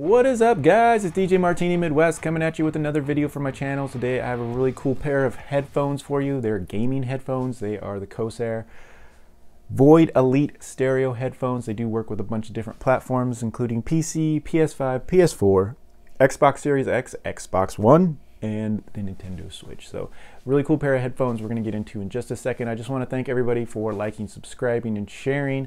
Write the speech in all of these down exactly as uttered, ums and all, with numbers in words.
What is up, guys? It's D J Martini Midwest coming at you with another video from my channel. Today I have a really cool pair of headphones for you. They're gaming headphones. They are the Corsair Void Elite Stereo headphones. They do work with a bunch of different platforms, including P C, P S five, P S four, Xbox Series X, Xbox One, and the Nintendo Switch. So really cool pair of headphones we're going to get into in just a second. I just want to thank everybody for liking, subscribing, and sharing.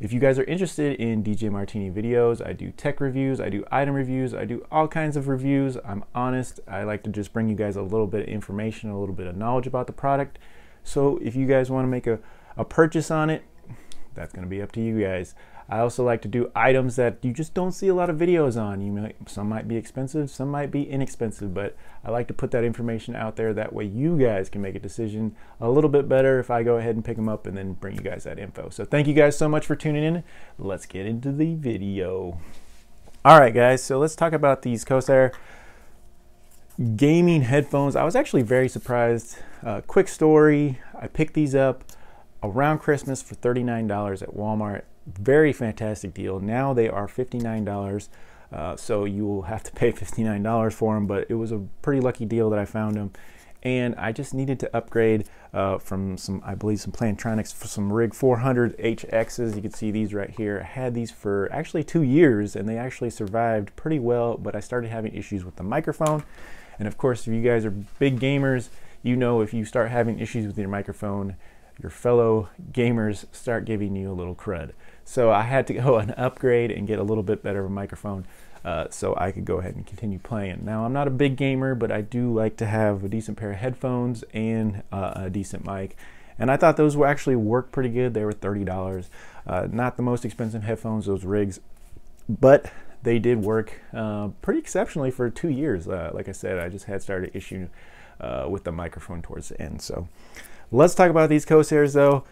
If you guys are interested in D J Martini videos, I do tech reviews, I do item reviews, I do all kinds of reviews. I'm honest. I like to just bring you guys a little bit of information, a little bit of knowledge about the product. So if you guys want to make a, a purchase on it, that's going to be up to you guys. I also like to do items that you just don't see a lot of videos on. You might, some might be expensive, some might be inexpensive, but I like to put that information out there. That way you guys can make a decision a little bit better if I go ahead and pick them up and then bring you guys that info. So thank you guys so much for tuning in. Let's get into the video. All right, guys, so let's talk about these Corsair gaming headphones. I was actually very surprised. Uh, quick story, I picked these up around Christmas for thirty-nine dollars at Walmart. Very fantastic deal. Now they are fifty-nine dollars, uh, so you will have to pay fifty-nine dollars for them, but it was a pretty lucky deal that I found them. And I just needed to upgrade uh, from some, I believe, some Plantronics for some Rig four hundred H Xs. You can see these right here. I had these for actually two years, and they actually survived pretty well, but I started having issues with the microphone. And of course, if you guys are big gamers, you know if you start having issues with your microphone, your fellow gamers start giving you a little crud. So I had to go and upgrade and get a little bit better of a microphone uh, so I could go ahead and continue playing. Now, I'm not a big gamer, but I do like to have a decent pair of headphones and uh, a decent mic. And I thought those were actually worked pretty good. They were thirty dollars. Uh, not the most expensive headphones, those Rigs, but they did work uh, pretty exceptionally for two years. Uh, like I said, I just had started issue uh, with the microphone towards the end. So let's talk about these Corsairs, though.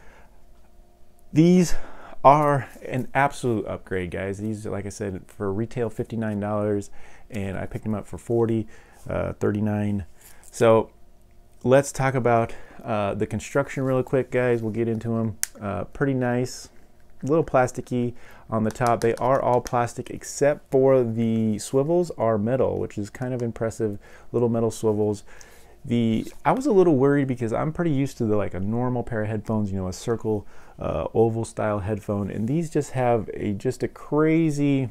These are an absolute upgrade, guys. These, like I said, for retail fifty-nine dollars, and I picked them up for forty dollars, uh, thirty-nine dollars. So let's talk about uh, the construction real quick, guys. We'll get into them. Uh, pretty nice, a little plasticky on the top. They are all plastic except for the swivels are metal, which is kind of impressive. Little metal swivels. The, I was a little worried because I'm pretty used to the like a normal pair of headphones, you know, a circle, uh, oval style headphone, and these just have a just a crazy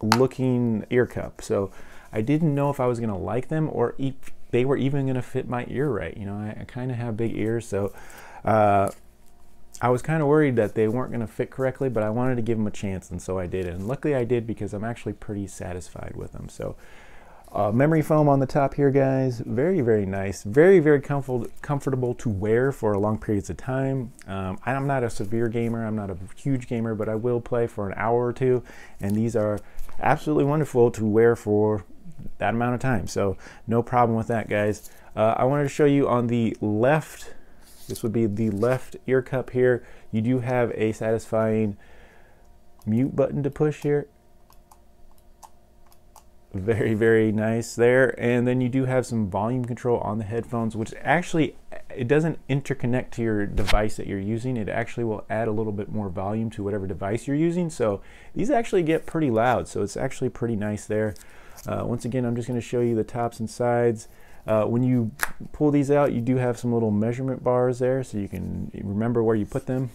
looking ear cup. So I didn't know if I was gonna like them or if they were even gonna fit my ear right. You know, I, I kind of have big ears, so uh, I was kind of worried that they weren't gonna fit correctly, but I wanted to give them a chance, and so I did, and luckily I did because I'm actually pretty satisfied with them. So. Uh, memory foam on the top here, guys. Very, very nice. Very, very comfort comfortable to wear for long periods of time. Um, I'm not a severe gamer. I'm not a huge gamer, but I will play for an hour or two. And these are absolutely wonderful to wear for that amount of time. So no problem with that, guys. Uh, I wanted to show you on the left. This would be the left ear cup here. You do have a satisfying mute button to push here. Very, very nice there. And then you do have some volume control on the headphones, which actually it doesn't interconnect to your device that you're using. It actually will add a little bit more volume to whatever device you're using. So these actually get pretty loud. So it's actually pretty nice there. Uh, once again, I'm just going to show you the tops and sides. Uh, when you pull these out, you do have some little measurement bars there so you can remember where you put them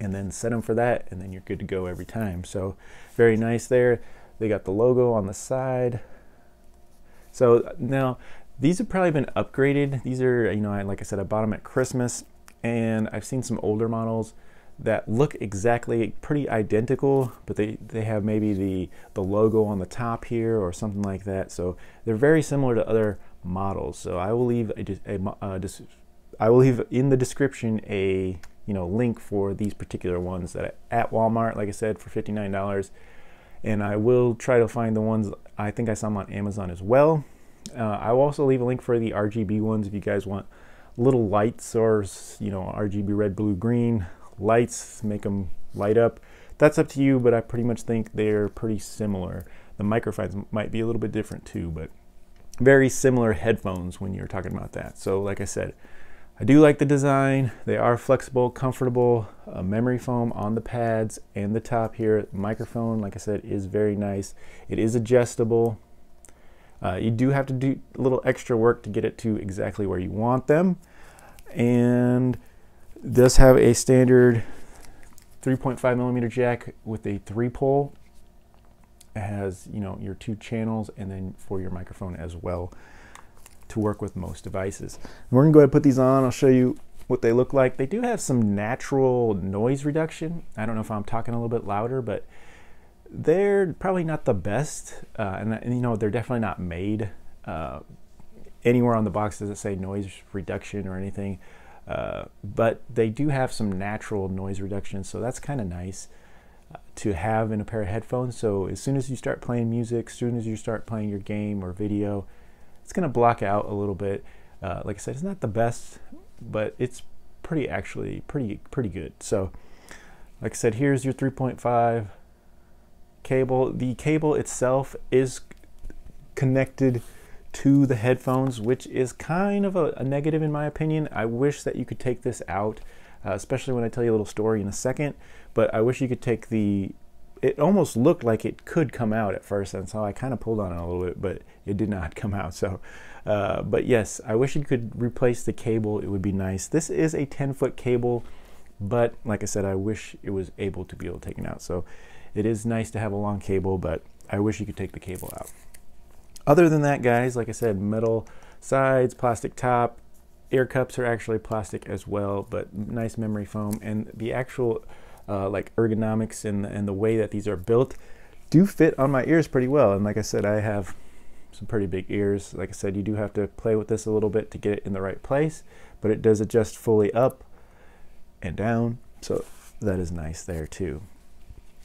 and then set them for that. And then you're good to go every time. So very nice there. They got the logo on the side. So now these have probably been upgraded. These are, you know, I, like I said, I bought them at Christmas, and I've seen some older models that look exactly pretty identical, but they, they have maybe the, the logo on the top here or something like that. So they're very similar to other models. So I will leave, a, a, a, I will leave in the description a, you know, link for these particular ones that I, at Walmart, like I said, for fifty-nine dollars. And I will try to find the ones, I think I saw them on Amazon as well. Uh, I will also leave a link for the R G B ones if you guys want little lights or, you know, R G B red, blue, green lights, make them light up. That's up to you, but I pretty much think they're pretty similar. The microphones might be a little bit different too, but very similar headphones when you're talking about that. So like I said, I do like the design. They are flexible, comfortable, uh, memory foam on the pads and the top here. Microphone, like I said, is very nice. It is adjustable. Uh, you do have to do a little extra work to get it to exactly where you want them. And it does have a standard three point five millimeter jack with a three pole. It has, you know, your two channels and then for your microphone as well to work with most devices. And we're gonna go ahead and put these on. I'll show you what they look like. They do have some natural noise reduction. I don't know if I'm talking a little bit louder, but they're probably not the best. Uh, and, and you know, they're definitely not made. Uh, anywhere on the box does it say noise reduction or anything, uh, but they do have some natural noise reduction. So that's kind of nice to have in a pair of headphones. So as soon as you start playing music, as soon as you start playing your game or video, it's gonna block out a little bit. Uh, like I said, it's not the best, but it's pretty actually pretty pretty good. So like I said, here's your three point five cable. The cable itself is connected to the headphones, which is kind of a, a negative in my opinion. I wish that you could take this out, uh, especially when I tell you a little story in a second, but I wish you could take the, it almost looked like it could come out at first, and so I kind of pulled on it a little bit, but it did not come out. So, uh, but yes, I wish you could replace the cable. It would be nice. This is a ten foot cable, but like I said, I wish it was able to be able to take it out. So it is nice to have a long cable, but I wish you could take the cable out. Other than that, guys, like I said, metal sides, plastic top, ear cups are actually plastic as well, but nice memory foam, and the actual uh, like ergonomics and, and the way that these are built do fit on my ears pretty well. And like I said, I have some pretty big ears. Like I said, you do have to play with this a little bit to get it in the right place, but it does adjust fully up and down. So that is nice there too.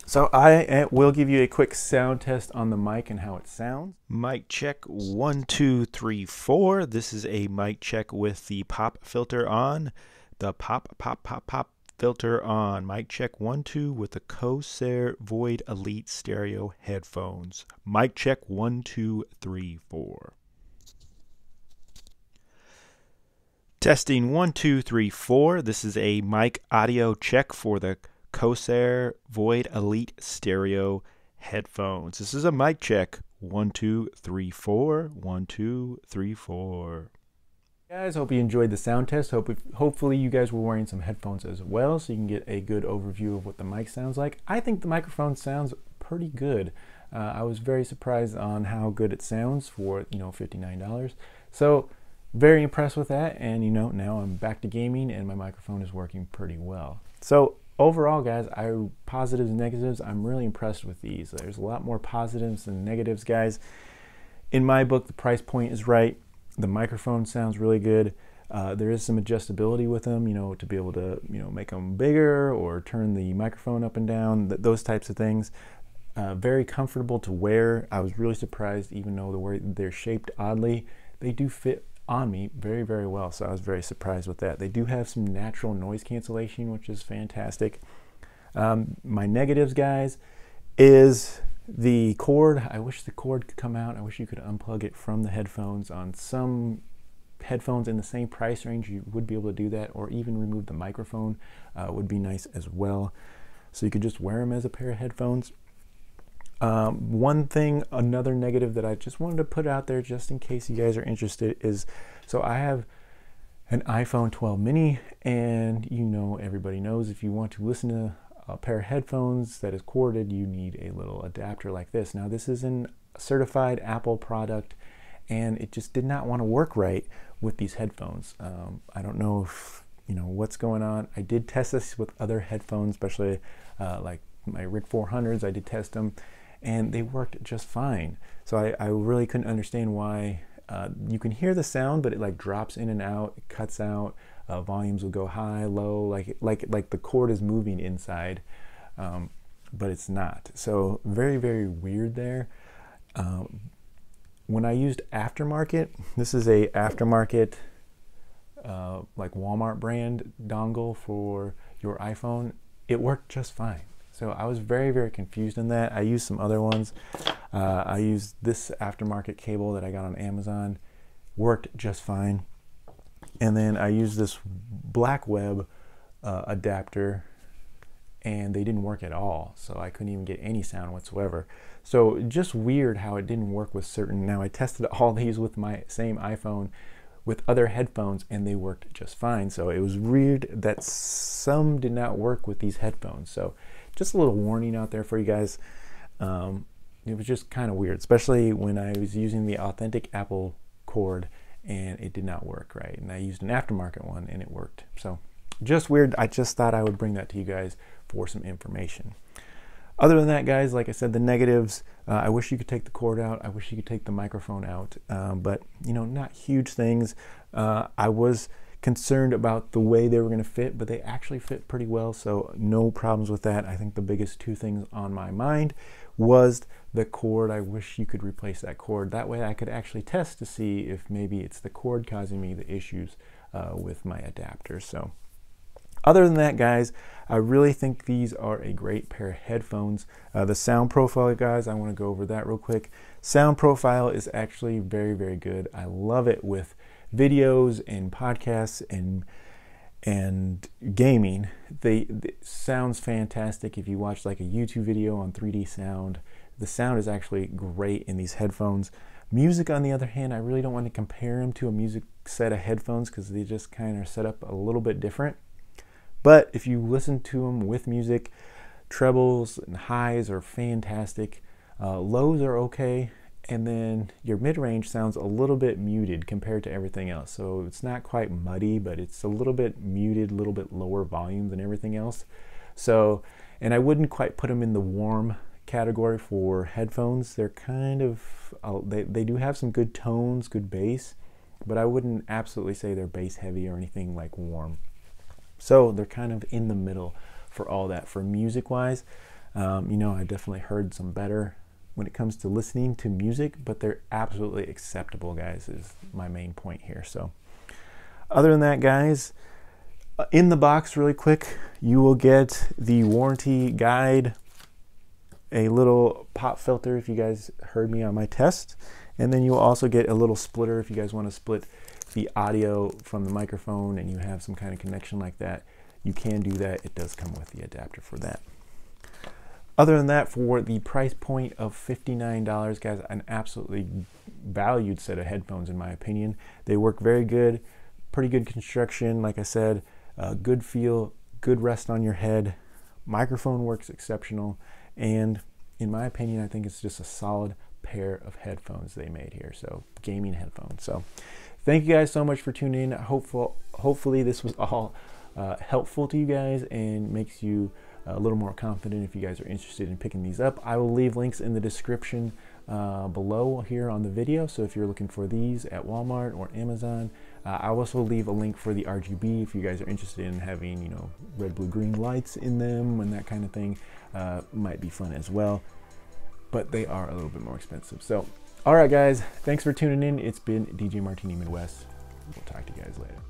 So I will give you a quick sound test on the mic and how it sounds. Mic check one, two, three, four. This is a mic check with the pop filter on. The pop, pop, pop, pop filter on. Mic check one, two with the Corsair Void Elite Stereo headphones. Mic check one, two, three, four. Testing one, two, three, four. This is a mic audio check for the Corsair Void Elite Stereo headphones. This is a mic check. One, two, three, four. One, two, three, four. Guys, hope you enjoyed the sound test. Hope if, hopefully you guys were wearing some headphones as well, so you can get a good overview of what the mic sounds like. I think the microphone sounds pretty good. Uh, I was very surprised on how good it sounds for, you know, fifty-nine dollars. So very impressed with that. And you know, now I'm back to gaming and my microphone is working pretty well. So overall, guys, I positives and negatives, I'm really impressed with these. There's a lot more positives than negatives, guys. In my book, the price point is right. The microphone sounds really good. Uh, there is some adjustability with them, you know, to be able to, you know, make them bigger or turn the microphone up and down, th those types of things. Uh, very comfortable to wear. I was really surprised, even though the way they're shaped oddly, they do fit on me very, very well. So I was very surprised with that. They do have some natural noise cancellation, which is fantastic. Um, my negatives, guys, is the cord. I wish the cord could come out. I wish you could unplug it from the headphones. On some headphones in the same price range, you would be able to do that, or even remove the microphone uh, would be nice as well. So you could just wear them as a pair of headphones. Um, one thing, another negative that I just wanted to put out there just in case you guys are interested is, so I have an iPhone twelve mini, and you know, everybody knows if you want to listen to a pair of headphones that is corded, you need a little adapter like this. Now this is a certified Apple product, and it just did not want to work right with these headphones. Um, I don't know if, you know, what's going on. I did test this with other headphones, especially uh, like my Rig four hundreds. I did test them, and they worked just fine. So I, I really couldn't understand why. Uh, you can hear the sound, but it like drops in and out, it cuts out, uh, volumes will go high, low, like like like the cord is moving inside, um, but it's not. So very, very weird there. Um, when I used aftermarket, this is a aftermarket uh, like Walmart brand dongle for your iPhone, it worked just fine. So I was very, very confused in that. I used some other ones. Uh, I used this aftermarket cable that I got on Amazon. Worked just fine. And then I used this Blackweb uh, adapter, and they didn't work at all, so I couldn't even get any sound whatsoever. So just weird how it didn't work with certain. Now I tested all these with my same iPhone with other headphones, and they worked just fine. So it was weird that some did not work with these headphones. So just a little warning out there for you guys. Um, it was just kind of weird, especially when I was using the authentic Apple cord and it did not work right. And I used an aftermarket one and it worked. So just weird. I just thought I would bring that to you guys for some information. Other than that, guys, like I said, the negatives, uh, I wish you could take the cord out. I wish you could take the microphone out, um, but you know, not huge things. Uh, I was concerned about the way they were gonna fit, but they actually fit pretty well, so no problems with that. I think the biggest two things on my mind was the cord. I wish you could replace that cord. That way I could actually test to see if maybe it's the cord causing me the issues uh, with my adapter. So other than that, guys, I really think these are a great pair of headphones. Uh, the sound profile, guys, I want to go over that real quick. Sound profile is actually very, very good. I love it with videos and podcasts and and gaming. They, they sounds fantastic. If you watch like a YouTube video on three D sound, the sound is actually great in these headphones. Music, on the other hand, I really don't want to compare them to a music set of headphones because they just kind of set up a little bit different. But if you listen to them with music, trebles and highs are fantastic. Uh, lows are okay. And then your mid-range sounds a little bit muted compared to everything else. So it's not quite muddy, but it's a little bit muted, a little bit lower volume than everything else. So, and I wouldn't quite put them in the warm category for headphones. They're kind of, uh, they, they do have some good tones, good bass, but I wouldn't absolutely say they're bass heavy or anything like warm. So they're kind of in the middle for all that. For music wise, um, you know, I definitely heard some better when it comes to listening to music, but they're absolutely acceptable, guys, is my main point here. So other than that, guys, in the box really quick, you will get the warranty guide, a little pop filter if you guys heard me on my test, and then you'll also get a little splitter if you guys want to split the audio from the microphone and you have some kind of connection like that. You can do that. It does come with the adapter for that. Other than that, for the price point of fifty-nine dollars, guys, an absolutely valued set of headphones in my opinion. They work very good, pretty good construction, like I said, uh, good feel, good rest on your head, microphone works exceptional, and in my opinion, I think it's just a solid pair of headphones they made here. So gaming headphones. So thank you guys so much for tuning in. Hopeful, hopefully this was all uh, helpful to you guys and makes you a little more confident if you guys are interested in picking these up. I will leave links in the description uh, below here on the video. So if you're looking for these at Walmart or Amazon, uh, I'll also leave a link for the R G B if you guys are interested in having, you know, red, blue, green lights in them and that kind of thing. Uh, might be fun as well, but they are a little bit more expensive. So all right, guys, thanks for tuning in. It's been D J Martini Midwest. We'll talk to you guys later.